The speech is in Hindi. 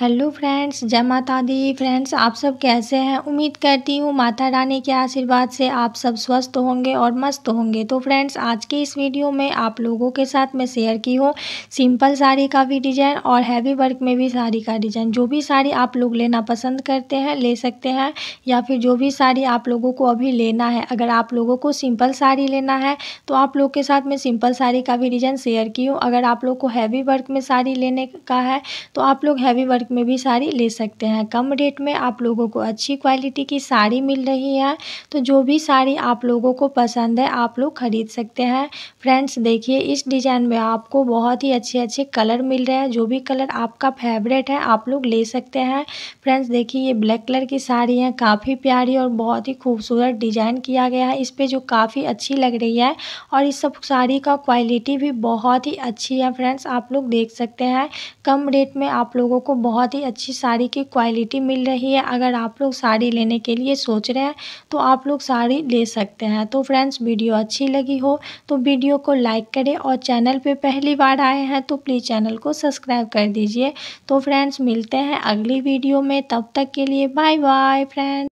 हेलो फ्रेंड्स, जय माता दी। फ्रेंड्स, आप सब कैसे हैं? उम्मीद करती हूँ माता रानी के आशीर्वाद से आप सब स्वस्थ होंगे और मस्त होंगे। तो फ्रेंड्स, आज के इस वीडियो में आप लोगों के साथ मैं शेयर की हूँ सिंपल साड़ी का भी डिज़ाइन और हैवी वर्क में भी साड़ी का डिज़ाइन। जो भी साड़ी आप लोग लेना पसंद करते हैं ले सकते हैं, या फिर जो भी साड़ी आप लोगों को अभी लेना है। अगर आप लोगों को सिंपल साड़ी लेना है तो आप लोग के साथ मैं सिंपल साड़ी का भी डिज़ाइन शेयर की हूँ। अगर आप लोग को हैवी वर्क में साड़ी लेने का है तो आप लोग हैवी वर्क में भी साड़ी ले सकते हैं। कम रेट में आप लोगों को अच्छी क्वालिटी की साड़ी मिल रही है, तो जो भी साड़ी आप लोगों को पसंद है आप लोग खरीद सकते हैं। फ्रेंड्स, देखिए इस डिज़ाइन में आपको बहुत ही अच्छे अच्छे कलर मिल रहे हैं। जो भी कलर आपका फेवरेट है आप लोग ले सकते हैं। फ्रेंड्स, देखिए ये ब्लैक कलर की साड़ी है, काफ़ी प्यारी और बहुत ही खूबसूरत डिज़ाइन किया गया है इस पर, जो काफ़ी अच्छी लग रही है। और इस सब साड़ी का क्वालिटी भी बहुत ही अच्छी है। फ्रेंड्स, आप लोग देख सकते हैं कम रेट में आप लोगों को बहुत ही अच्छी साड़ी की क्वालिटी मिल रही है। अगर आप लोग साड़ी लेने के लिए सोच रहे हैं तो आप लोग साड़ी ले सकते हैं। तो फ्रेंड्स, वीडियो अच्छी लगी हो तो वीडियो को लाइक करें, और चैनल पे पहली बार आए हैं तो प्लीज़ चैनल को सब्सक्राइब कर दीजिए। तो फ्रेंड्स, मिलते हैं अगली वीडियो में, तब तक के लिए बाय बाय फ्रेंड्स।